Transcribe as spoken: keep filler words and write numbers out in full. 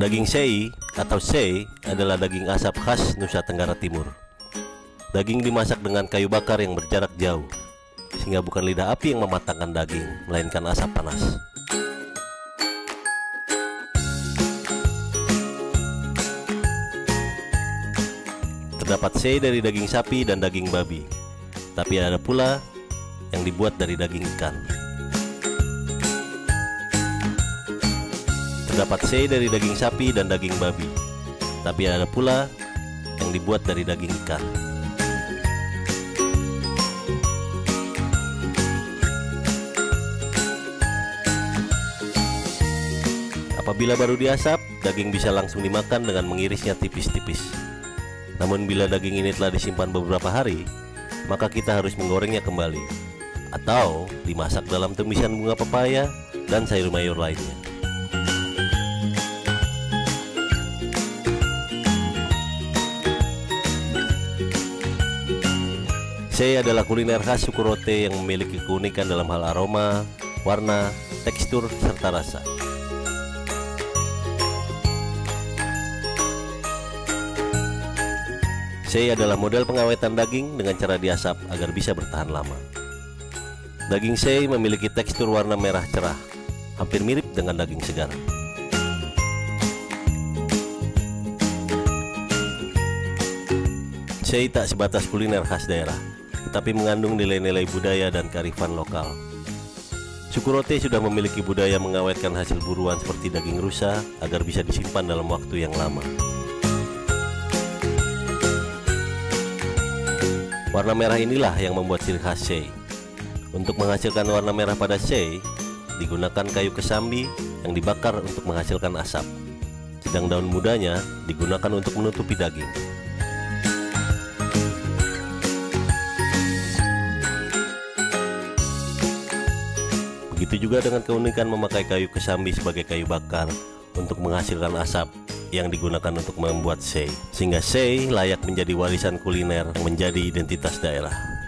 Daging se'i atau se'i adalah daging asap khas Nusa Tenggara Timur. Daging dimasak dengan kayu bakar yang berjarak jauh, sehingga bukan lidah api yang mematangkan daging, melainkan asap panas. Terdapat se'i dari daging sapi dan daging babi, tapi ada pula yang dibuat dari daging ikan. Terdapat se'i dari daging sapi dan daging babi, tapi ada pula yang dibuat dari daging ikan. Apabila baru diasap, daging bisa langsung dimakan dengan mengirisnya tipis-tipis. Namun bila daging ini telah disimpan beberapa hari, maka kita harus menggorengnya kembali atau dimasak dalam tumisan bunga pepaya dan sayur mayur lainnya. Se'i adalah kuliner khas suku Rote yang memiliki keunikan dalam hal aroma, warna, tekstur, serta rasa. Se'i adalah model pengawetan daging dengan cara diasap agar bisa bertahan lama. Daging se'i memiliki tekstur warna merah cerah, hampir mirip dengan daging segar. Se'i tak sebatas kuliner khas daerah, tetapi mengandung nilai-nilai budaya dan kearifan lokal. Suku Rote sudah memiliki budaya mengawetkan hasil buruan seperti daging rusa agar bisa disimpan dalam waktu yang lama. Warna merah inilah yang membuat ciri khas se'i. Untuk menghasilkan warna merah pada se'i, digunakan kayu kesambi yang dibakar untuk menghasilkan asap. Sedang daun mudanya digunakan untuk menutupi daging. Begitu juga dengan keunikan memakai kayu kesambi sebagai kayu bakar untuk menghasilkan asap yang digunakan untuk membuat se'i, sehingga se'i layak menjadi warisan kuliner yang menjadi identitas daerah.